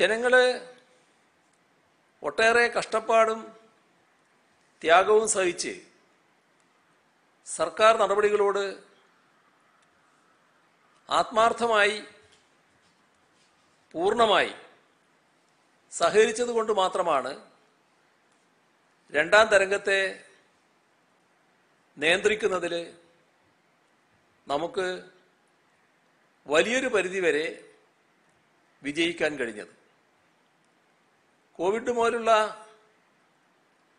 ജനങ്ങളെ ഒട്ടേറെ കഷ്ടപ്പാടും ത്യാഗവും സഹിച്ച് സർക്കാർ നടപടികളോട് ആത്മാർത്ഥമായി പൂർണ്ണമായി സഹകരിച്ചതുകൊണ്ട് മാത്രമാണ് രണ്ടാം തരംഗത്തെ നിയന്ത്രിക്കുന്നതിൽ നമുക്ക് വലിയൊരു പരിധിവരെ വിജയിക്കാൻ കഴിഞ്ഞത്. കോവിഡ് പോലുള്ള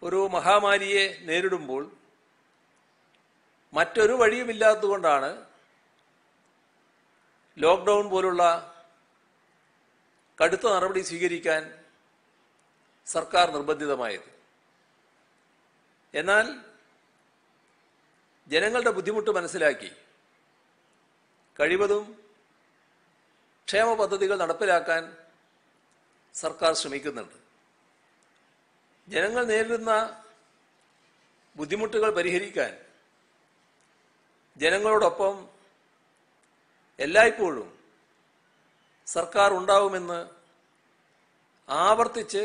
ഒരു മഹാമാരിയെ നേരിടുമ്പോൾ മറ്റൊരു വഴിയുമില്ലാത്തതുകൊണ്ടാണ് ലോക്ക്ഡൗൺ പോലുള്ള കടുത്ത നടപടി സ്വീകരിക്കാൻ സർക്കാർ നിർബന്ധിതമായത്. എന്നാൽ ജനങ്ങളുടെ ബുദ്ധിമുട്ട് മനസ്സിലാക്കി കഴിവതും ക്ഷേമ പദ്ധതികൾ നടപ്പിലാക്കാൻ സർക്കാർ ശ്രമിക്കുന്നുണ്ട്. ജനങ്ങൾ നേരിടുന്ന ബുദ്ധിമുട്ടുകൾ പരിഹരിക്കാൻ ജനങ്ങളോടൊപ്പം എല്ലായ്പ്പോഴും സർക്കാർ ഉണ്ടാവുമെന്ന് ആവർത്തിച്ച്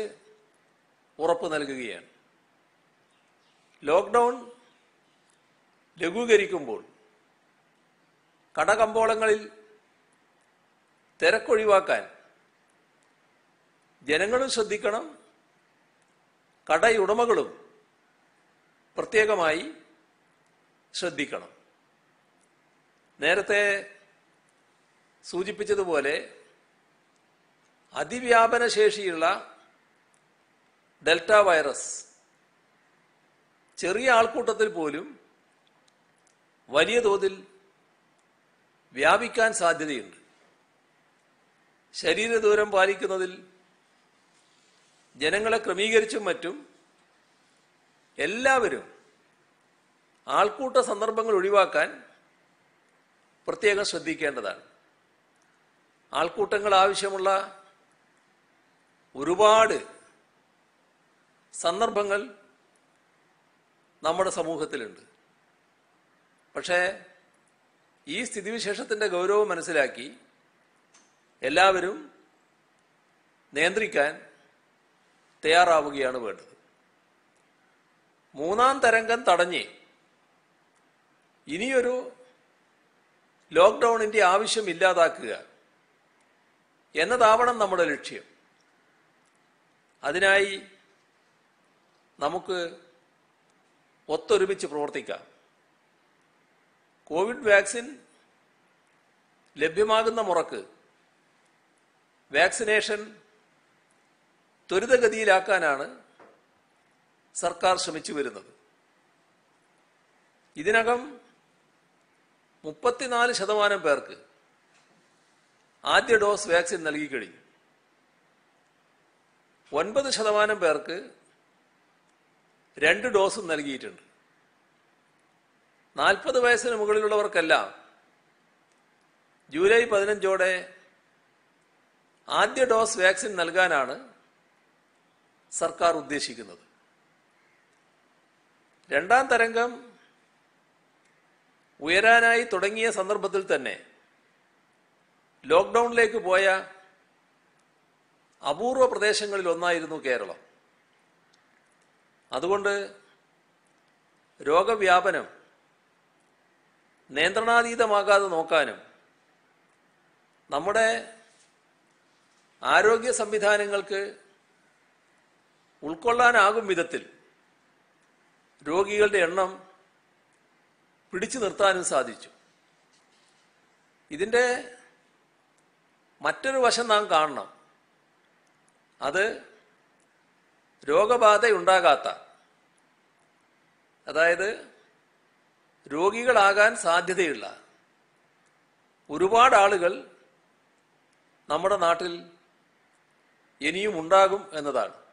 ഉറപ്പ് നൽകുകയാണ്. ലോക്ക്ഡൗൺ ലഘൂകരിക്കുമ്പോൾ കടകമ്പോളങ്ങളിൽ തിരക്കൊഴിവാക്കാൻ ജനങ്ങളും ശ്രദ്ധിക്കണം, കടയുടമകളും പ്രത്യേകമായി ശ്രദ്ധിക്കണം. നേരത്തെ സൂചിപ്പിച്ചതുപോലെ അതിവ്യാപന ശേഷിയുള്ള ഡെൽറ്റ വൈറസ് ചെറിയ ആൾക്കൂട്ടത്തിൽ പോലും വലിയ തോതിൽ വ്യാപിക്കാൻ സാധ്യതയുണ്ട്. ശരീരദൂരം പാലിക്കുന്നതിൽ ജനങ്ങളെ ക്രമീകരിച്ചും മറ്റും എല്ലാവരും ആൾക്കൂട്ട സന്ദർഭങ്ങൾ ഒഴിവാക്കാൻ പ്രത്യേകം ശ്രദ്ധിക്കേണ്ടതാണ്. ആൾക്കൂട്ടങ്ങൾ ആവശ്യമുള്ള ഒരുപാട് സന്ദർഭങ്ങൾ നമ്മുടെ സമൂഹത്തിലുണ്ട്. പക്ഷേ ഈ സ്ഥിതിവിശേഷത്തിൻ്റെ ഗൗരവം മനസ്സിലാക്കി എല്ലാവരും നിയന്ത്രിക്കാൻ തയ്യാറാവുകയാണ് വേണ്ടത്. മൂന്നാം തരംഗം തടഞ്ഞ് ഇനിയൊരു ലോക്ക്ഡൗണിൻ്റെ ആവശ്യം ഇല്ലാതാക്കുക എന്നതാവണം നമ്മുടെ ലക്ഷ്യം. അതിനായി നമുക്ക് ഒത്തൊരുമിച്ച് പ്രവർത്തിക്കാം. കോവിഡ് വാക്സിൻ ലഭ്യമാകുന്ന മുറക്ക് വാക്സിനേഷൻ ത്വരിതഗതിയിലാക്കാനാണ് സർക്കാർ ശ്രമിച്ചു വരുന്നത്. ഇതിനകം 34% പേർക്ക് ആദ്യ ഡോസ് വാക്സിൻ നൽകിക്കഴിഞ്ഞു. 9% പേർക്ക് 2 ഡോസും നൽകിയിട്ടുണ്ട്. 40 വയസ്സിന് മുകളിലുള്ളവർക്കെല്ലാം ജൂലൈ 15 ആദ്യ ഡോസ് വാക്സിൻ നൽകാനാണ് സർക്കാർ ഉദ്ദേശിക്കുന്നത്. രണ്ടാം തരംഗം ഉയരാനായി തുടങ്ങിയ സന്ദർഭത്തിൽ തന്നെ ലോക്ക്ഡൗണിലേക്ക് പോയ അപൂർവ പ്രദേശങ്ങളിൽ ഒന്നായിരുന്നു കേരളം. അതുകൊണ്ട് രോഗവ്യാപനം നിയന്ത്രണാതീതമാകാതെ നോക്കാനും നമ്മുടെ ആരോഗ്യ സംവിധാനങ്ങൾക്ക് ഉൾക്കൊള്ളാനാകും വിധത്തിൽ രോഗികളുടെ എണ്ണം പിടിച്ചു നിർത്താനും സാധിച്ചു. ഇതിൻ്റെ മറ്റൊരു വശം നാം കാണണം. അത് രോഗബാധയുണ്ടാകാത്ത, അതായത് രോഗികളാകാൻ സാധ്യതയുള്ള ഒരുപാട് ആളുകൾ നമ്മുടെ നാട്ടിൽ ഇനിയും ഉണ്ടാകും എന്നതാണ്.